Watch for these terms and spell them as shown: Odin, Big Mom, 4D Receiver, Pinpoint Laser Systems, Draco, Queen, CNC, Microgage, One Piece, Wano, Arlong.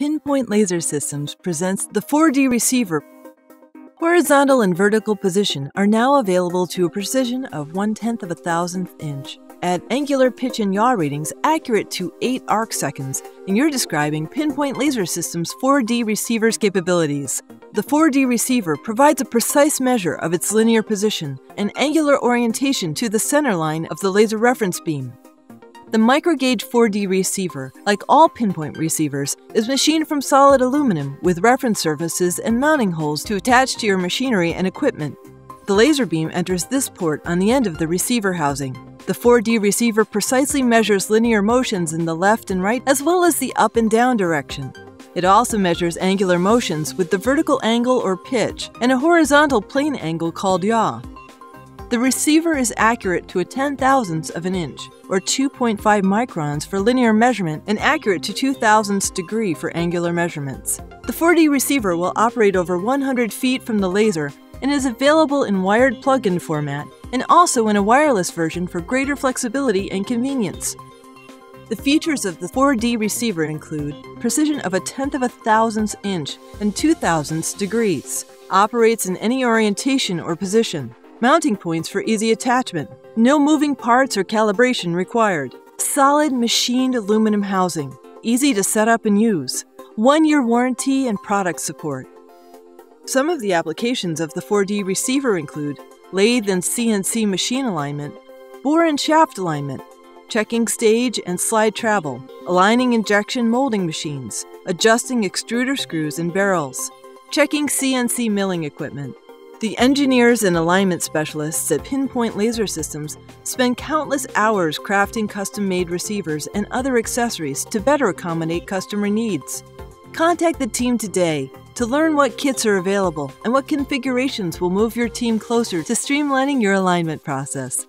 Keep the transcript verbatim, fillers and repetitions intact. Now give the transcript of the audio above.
Pinpoint Laser Systems presents the four D receiver. Horizontal and vertical position are now available to a precision of one-tenth of a thousandth inch, at angular pitch and yaw readings accurate to eight arc seconds, and you're describing Pinpoint Laser Systems' four D receiver's capabilities. The four D receiver provides a precise measure of its linear position and angular orientation to the center line of the laser reference beam. The Microgage four D receiver, like all pinpoint receivers, is machined from solid aluminum with reference surfaces and mounting holes to attach to your machinery and equipment. The laser beam enters this port on the end of the receiver housing. The four D receiver precisely measures linear motions in the left and right as well as the up and down direction. It also measures angular motions with the vertical angle or pitch and a horizontal plane angle called yaw. The receiver is accurate to a ten thousandths of an inch, or two point five microns for linear measurement, and accurate to two thousandths degree for angular measurements. The four D receiver will operate over one hundred feet from the laser and is available in wired plug-in format and also in a wireless version for greater flexibility and convenience. The features of the four D receiver include precision of a tenth of a thousandths inch and two thousandths degrees, operates in any orientation or position. Mounting points for easy attachment. No moving parts or calibration required. Solid machined aluminum housing. Easy to set up and use. One-year warranty and product support. Some of the applications of the four D receiver include lathe and C N C machine alignment, bore and shaft alignment, checking stage and slide travel, aligning injection molding machines, adjusting extruder screws and barrels, checking C N C milling equipment. The engineers and alignment specialists at Pinpoint Laser Systems spend countless hours crafting custom-made receivers and other accessories to better accommodate customer needs. Contact the team today to learn what kits are available and what configurations will move your team closer to streamlining your alignment process.